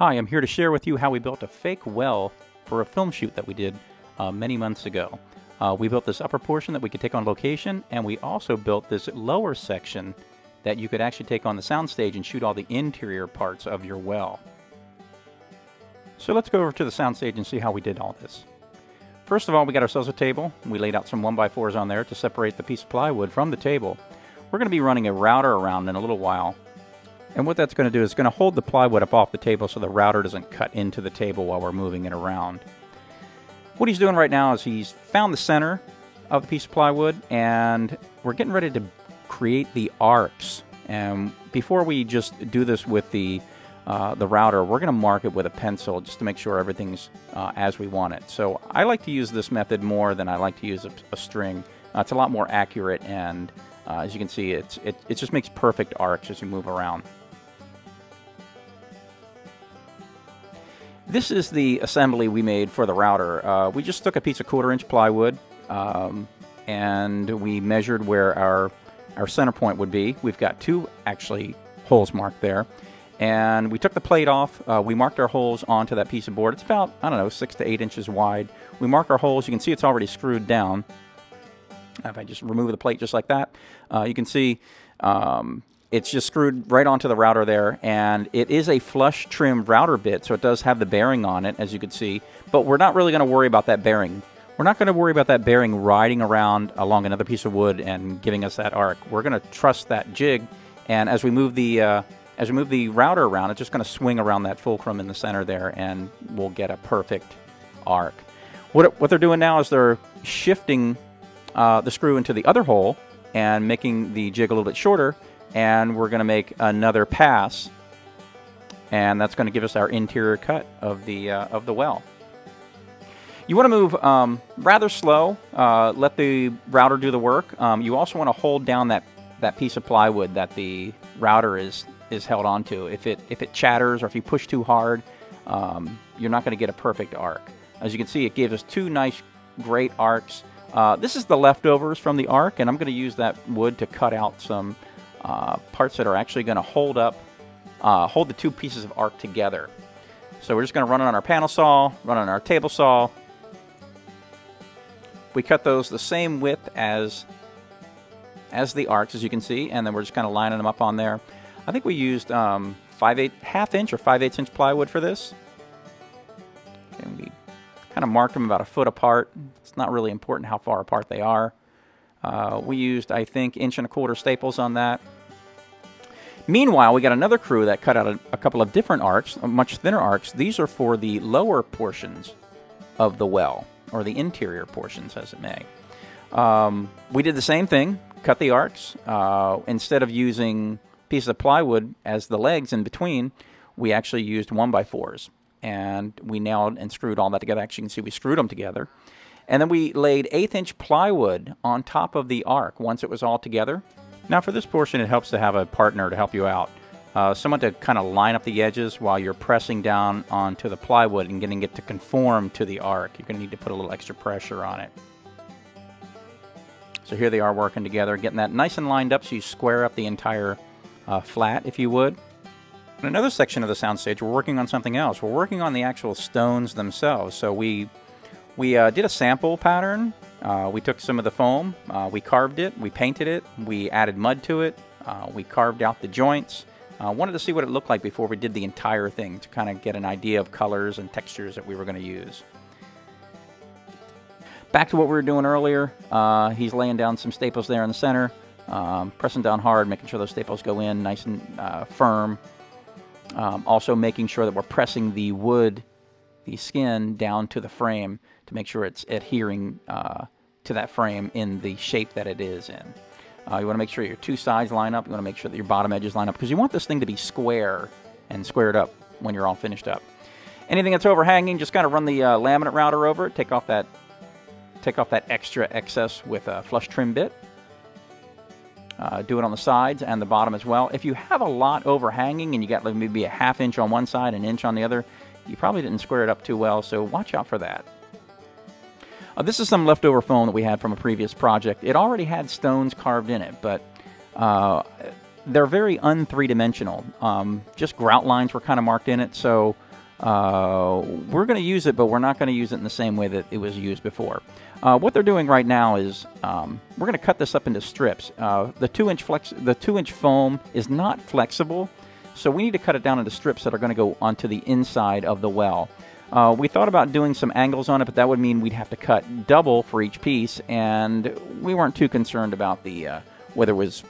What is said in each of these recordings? Hi, I'm here to share with you how we built a fake well for a film shoot that we did many months ago. We built this upper portion that we could take on location, and we also built this lower section that you could actually take on the soundstage and shoot all the interior parts of your well. So let's go over to the soundstage and see how we did all this. First of all, we got ourselves a table. We laid out some 1x4s on there to separate the piece of plywood from the table. We're going to be running a router around in a little while. And what that's going to do is going to hold the plywood up off the table so the router doesn't cut into the table while we're moving it around. What he's doing right now is he's found the center of the piece of plywood, and we're getting ready to create the arcs. And before we just do this with the router, we're going to mark it with a pencil just to make sure everything's as we want it. So I like to use this method more than I like to use a string. It's a lot more accurate, and as you can see, it just makes perfect arcs as you move around. This is the assembly we made for the router. We just took a piece of 1/4-inch plywood and we measured where our center point would be. We've got two, actually, holes marked there. And we took the plate off. We marked our holes onto that piece of board. It's about, I don't know, 6 to 8 inches wide. We mark our holes. You can see it's already screwed down. If I just remove the plate just like that, you can see it's just screwed right onto the router there, and it is a flush trim router bit, so it does have the bearing on it, as you can see, but we're not really going to worry about that bearing. We're not going to worry about that bearing riding around along another piece of wood and giving us that arc. We're going to trust that jig, and as we move the router around, it's just going to swing around that fulcrum in the center there, and we'll get a perfect arc. What they're doing now is they're shifting the screw into the other hole and making the jig a little bit shorter, and we're going to make another pass, and that's going to give us our interior cut of the well. You want to move rather slow. Let the router do the work. You also want to hold down that piece of plywood that the router is held onto. If it chatters or if you push too hard, you're not going to get a perfect arc. As you can see, it gives us two nice, great arcs. This is the leftovers from the arc, and I'm going to use that wood to cut out some parts that are actually going to hold the two pieces of arc together. So we're just going to run it on our panel saw, run it on our table saw. We cut those the same width as the arcs, as you can see, and then we're just kind of lining them up on there. I think we used 5/8 inch plywood for this. And we kind of marked them about a foot apart. It's not really important how far apart they are. We used, I think, 1.25 inch staples on that. Meanwhile, we got another crew that cut out a couple of different arcs, much thinner arcs. These are for the lower portions of the well, or the interior portions, as it may. We did the same thing, cut the arcs. Instead of using pieces of plywood as the legs in between, we actually used 1x4s. And we nailed and screwed all that together. Actually, you can see we screwed them together. And then we laid 1/8 inch plywood on top of the arc once it was all together. Now for this portion, it helps to have a partner to help you out. Someone to kind of line up the edges while you're pressing down onto the plywood and getting it to conform to the arc. You're going to need to put a little extra pressure on it. So here they are working together, getting that nice and lined up so you square up the entire flat, if you would. In another section of the soundstage, we're working on something else. We're working on the actual stones themselves. So we did a sample pattern. We took some of the foam, we carved it, we painted it, we added mud to it, we carved out the joints. Wanted to see what it looked like before we did the entire thing to kind of get an idea of colors and textures that we were going to use. Back to what we were doing earlier, he's laying down some staples there in the center, pressing down hard, making sure those staples go in nice and firm. Also making sure that we're pressing the wood, the skin, down to the frame to make sure it's adhering to that frame in the shape that it is in. You want to make sure your two sides line up. You want to make sure that your bottom edges line up because you want this thing to be square and squared up when you're all finished up. Anything that's overhanging, just kind of run the laminate router over it. Take off that extra excess with a flush trim bit. Do it on the sides and the bottom as well. If you have a lot overhanging and you got maybe 1/2 inch on one side, 1 inch on the other, you probably didn't square it up too well, so watch out for that. This is some leftover foam that we had from a previous project. It already had stones carved in it, but they're very un-3-dimensional. Just grout lines were kind of marked in it, so We're going to use it, but we're not going to use it in the same way that it was used before. What they're doing right now is we're going to cut this up into strips. The two-inch foam is not flexible, so we need to cut it down into strips that are going to go onto the inside of the well. We thought about doing some angles on it, but that would mean we'd have to cut double for each piece, and we weren't too concerned about the whether it was,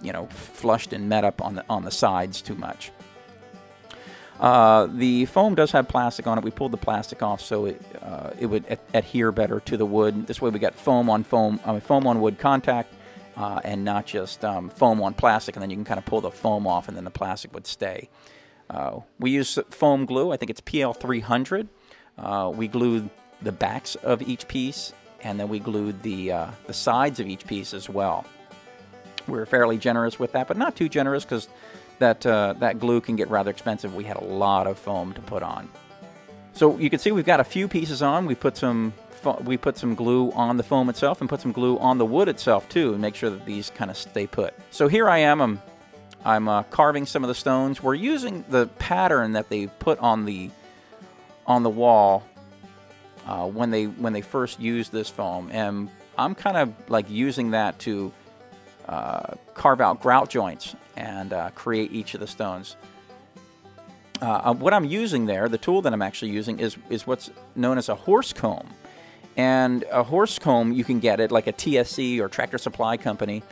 you know, flushed and met up on the sides too much. The foam does have plastic on it. We pulled the plastic off so it would adhere better to the wood. This way we got foam on foam, foam on wood contact, and not just foam on plastic, and then you can kind of pull the foam off and then the plastic would stay. We use foam glue. I think it's PL300. We glued the backs of each piece, and then we glued the sides of each piece as well. We were fairly generous with that, but not too generous, because that glue can get rather expensive. We had a lot of foam to put on. So you can see we've got a few pieces on. We put some glue on the foam itself and put some glue on the wood itself too, and make sure that these kind of stay put. So here I am. I'm carving some of the stones. We're using the pattern that they put on the wall when they first used this foam, and I'm kind of like using that to carve out grout joints and create each of the stones. What I'm using there, the tool that I'm actually using, is what's known as a horse comb. And a horse comb, you can get it like a TSC or Tractor Supply Company.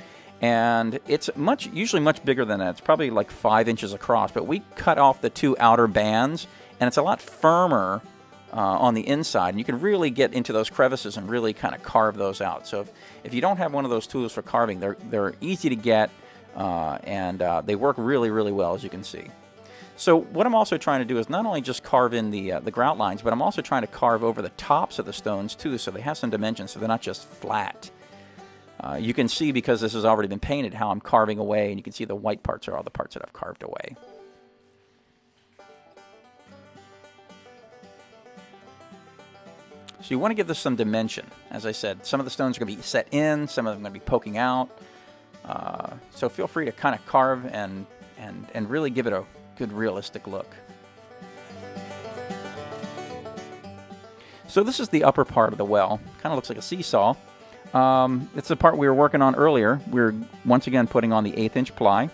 And it's usually much bigger than that. It's probably like 5 inches across, but we cut off the two outer bands, and it's a lot firmer on the inside, and you can really get into those crevices and really kind of carve those out. So if you don't have one of those tools for carving, they're easy to get, and they work really, really well, as you can see. So what I'm also trying to do is not only just carve in the grout lines, but I'm also trying to carve over the tops of the stones too, so they have some dimensions, so they're not just flat. You can see, because this has already been painted, how I'm carving away, and you can see the white parts are all the parts that I've carved away. So you want to give this some dimension. As I said, some of the stones are going to be set in, some of them are going to be poking out. So feel free to kind of carve and really give it a good realistic look. So this is the upper part of the well. Kind of looks like a seesaw. It's the part we were working on earlier. We're once again putting on the 1/8-inch ply.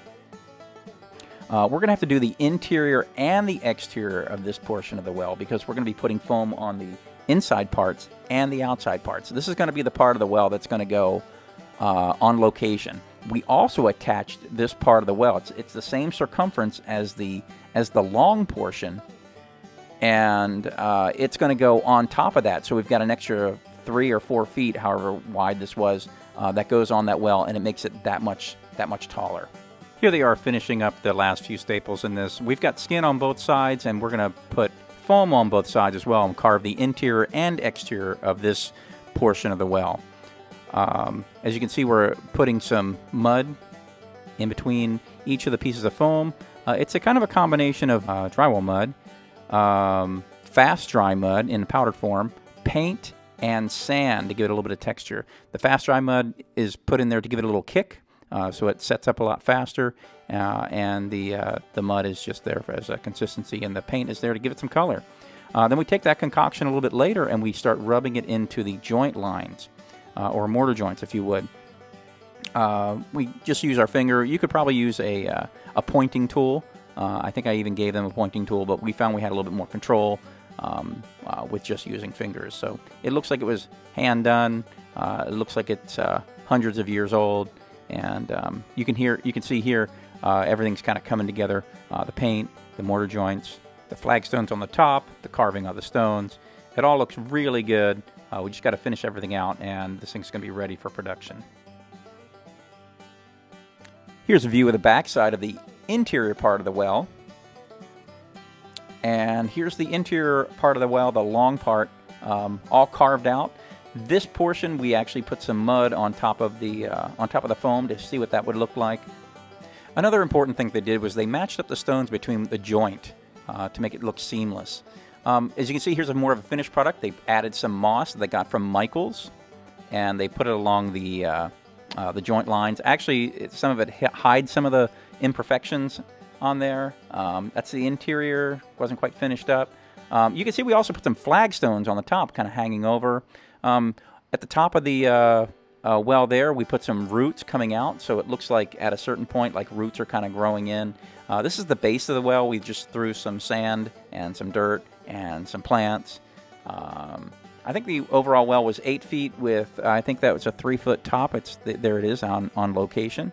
We're going to have to do the interior and the exterior of this portion of the well, because we're going to be putting foam on the inside parts and the outside parts. So this is going to be the part of the well that's going to go on location. We also attached this part of the well. It's the same circumference as the long portion, and it's going to go on top of that. So we've got an extra 3 or 4 feet, however wide this was, that goes on that well, and it makes it that much taller. Here they are finishing up the last few staples in this. We've got skin on both sides, and we're going to put foam on both sides as well and carve the interior and exterior of this portion of the well. As you can see, we're putting some mud in between each of the pieces of foam. It's a kind of a combination of drywall mud, fast dry mud in powdered form, paint, and sand to give it a little bit of texture. The fast dry mud is put in there to give it a little kick, so it sets up a lot faster, and the mud is just there as a consistency, and the paint is there to give it some color. Then we take that concoction a little bit later and we start rubbing it into the joint lines, or mortar joints if you would. We just use our finger. You could probably use a pointing tool. I think I even gave them a pointing tool, but we found we had a little bit more control with just using fingers. So it looks like it was hand done. It looks like it's hundreds of years old, and you can see here everything's kind of coming together: the paint, the mortar joints, the flagstones on the top, the carving of the stones. It all looks really good. We just got to finish everything out, and this thing's going to be ready for production. Here's a view of the backside of the interior part of the well. And here's the interior part of the well, the long part, all carved out. This portion, we actually put some mud on top of the foam to see what that would look like. Another important thing they did was they matched up the stones between the joint to make it look seamless. As you can see, here's more of a finished product. They added some moss that they got from Michaels, and they put it along the joint lines. Actually, some of it hides some of the imperfections. on there. That's the interior, wasn't quite finished up. You can see we also put some flagstones on the top, kind of hanging over. At the top of the well there, we put some roots coming out, so it looks like at a certain point, like roots are kind of growing in. This is the base of the well. We just threw some sand and some dirt and some plants. I think the overall well was 8 feet with, I think that was a 3-foot top. It's there it is on location.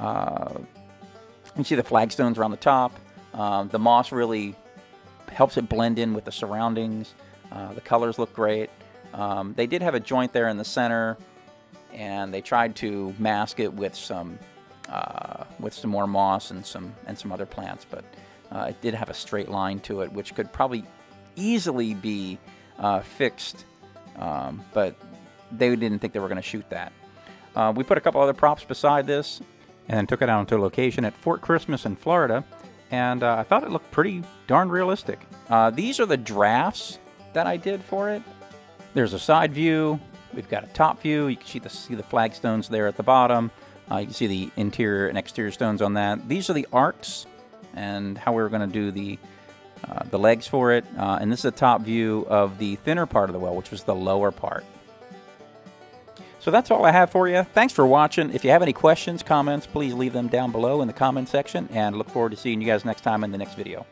You can see the flagstones are on the top. The moss really helps it blend in with the surroundings. The colors look great. They did have a joint there in the center, and they tried to mask it with some more moss and some other plants, but it did have a straight line to it, which could probably easily be fixed, but they didn't think they were going to shoot that. We put a couple other props beside this and took it out to a location at Fort Christmas in Florida, and I thought it looked pretty darn realistic. These are the drafts that I did for it. There's a side view, we've got a top view, you can see the flagstones there at the bottom, you can see the interior and exterior stones on that. These are the arcs and how we were going to do the legs for it, and this is a top view of the thinner part of the well, which was the lower part. So that's all I have for you. Thanks for watching. If you have any questions, comments, please leave them down below in the comment section, and look forward to seeing you guys next time in the next video.